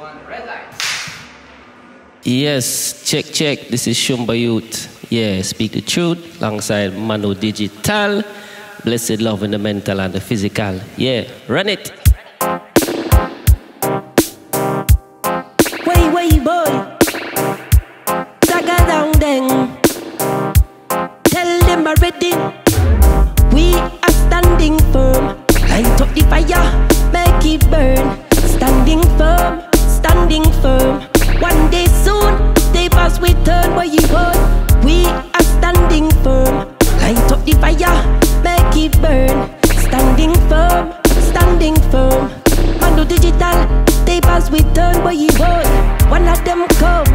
one, red lights. Yes, check. This is Shumba Youth. Yeah, speak the truth alongside Manu Digital. Blessed love in the mental and the physical. Yeah, run it. Way, boy. Saga down then. Tell them already. We are standing firm. Light up the fire, make it burn. Standing firm. One day soon, they pass we turn where you go. We are standing firm. Light up the fire, make it burn. Standing firm. Manu Digital, they pass we turn where you go. One of them come,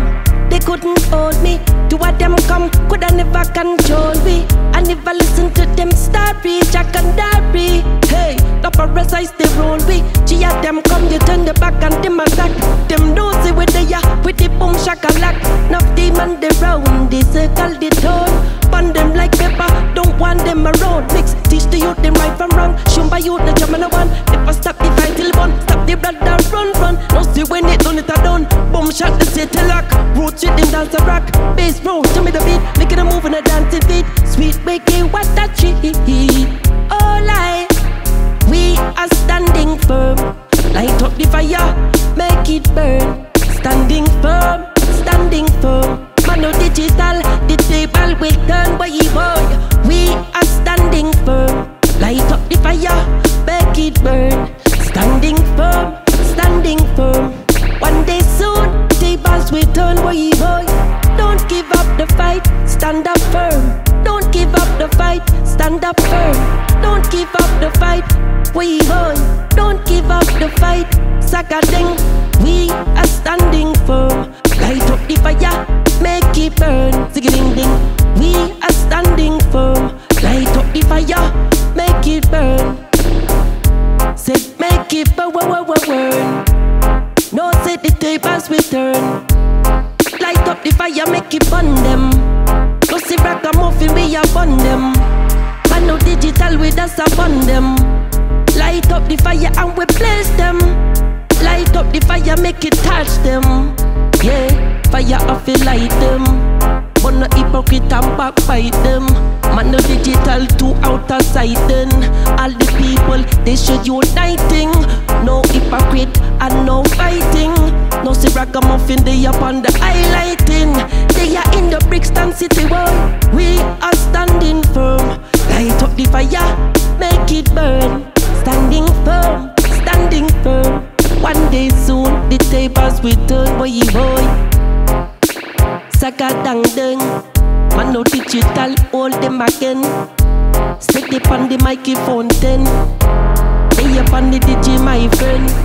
they couldn't hold me. Two of them come, could I never control me. I never listen to them story, Jack and Darby. Hey, the parasites they roll me. Three of them come, you turn the back and them attack. Them nosy with the ya, with the boom shakalak. Now demon they round, they circle the tone. Burn them like pepper, don't want them around. Mix, teach the youth them right from wrong. Shumba youth, the German one. Never stop the fight till one. Stop the blood and run. No see when they done it are done. Boom shot the city lock. Road shit them dance a rock. Bass roll, tell me the beat. Making a move and a dancing beat. Sweet making what a treat. Oh life, we are standing firm. Light up the fire, make it burn. Standing firm. Manu Digital, the table will turn by boy. We are standing firm. Light up the fire, make it burn. Standing firm. One day soon, tables will turn way boy. Don't give up the fight, stand up firm. Don't give up the fight, stand up firm. Don't give up the fight, way boy. Don't give up the fight, sakadeng. We are standing firm. Light up the fire, make it burn. Ziggy-ding-ding. We are standing firm. Light up the fire, make it burn. Said make it burn. No set the tables we turn. Light up the fire, make it burn them. No see raggamuffin, we are burn them. Manu Digital with us upon them. Light up the fire and we place them. Light up the fire, make it touch them. Yeah, fire off it light them. Burn the hypocrite and backbite them. Manu Digital too out of sight then. All the people, they should uniting. No hypocrite and no fighting. No see ragamuffin, they upon the highlighting. They are in the Brixton city world. We are standing firm. Light up the fire, make it burn. Standing firm. One day soon, the tables will turn boy. Saka dang dang, Manu Digital, all them again. Stick the on the microphone then. They up on the DJ, my friend.